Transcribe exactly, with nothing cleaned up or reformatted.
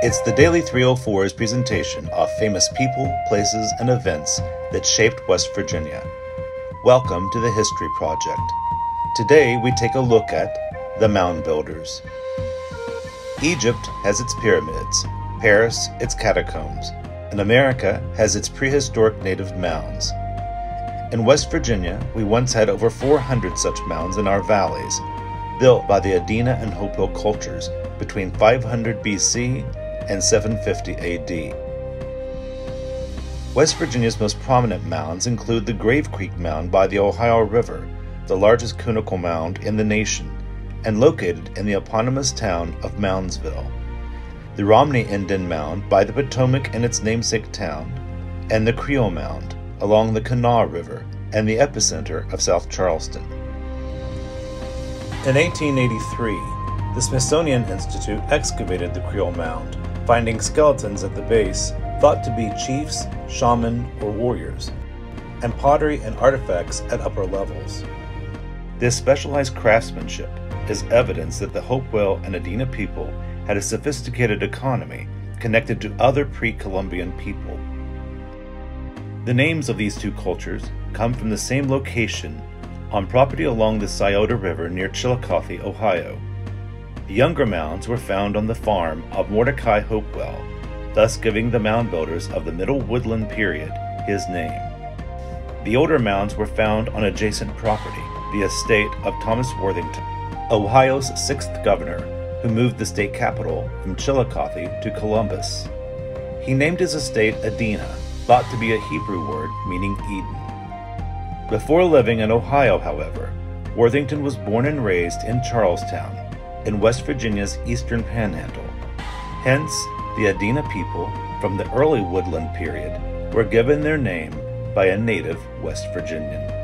It's the Daily three oh four's presentation of famous people, places, and events that shaped West Virginia. Welcome to the History Project. Today we take a look at the Mound Builders. Egypt has its pyramids, Paris its catacombs, and America has its prehistoric native mounds. In West Virginia, we once had over four hundred such mounds in our valleys, built by the Adena and Hopewell cultures between five hundred B C and seven fifty A D. West Virginia's most prominent mounds include the Grave Creek Mound by the Ohio River, the largest conical mound in the nation, and located in the eponymous town of Moundsville, the Romney Indian Mound by the Potomac and its namesake town, and the Creole Mound along the Kanawha River and the epicenter of South Charleston. In eighteen eighty-three, the Smithsonian Institute excavated the Creole Mound, finding skeletons at the base thought to be chiefs, shaman, or warriors, and pottery and artifacts at upper levels. This specialized craftsmanship is evidence that the Hopewell and Adena people had a sophisticated economy connected to other pre-Columbian people. The names of these two cultures come from the same location on property along the Scioto River near Chillicothe, Ohio. The younger mounds were found on the farm of Mordecai Hopewell, thus giving the mound builders of the Middle Woodland period his name. The older mounds were found on adjacent property, the estate of Thomas Worthington, Ohio's sixth governor, who moved the state capital from Chillicothe to Columbus. He named his estate Adena, thought to be a Hebrew word meaning Eden. Before living in Ohio, however, Worthington was born and raised in Charlestown, in West Virginia's eastern panhandle. Hence, the Adena people from the early woodland period were given their name by a native West Virginian.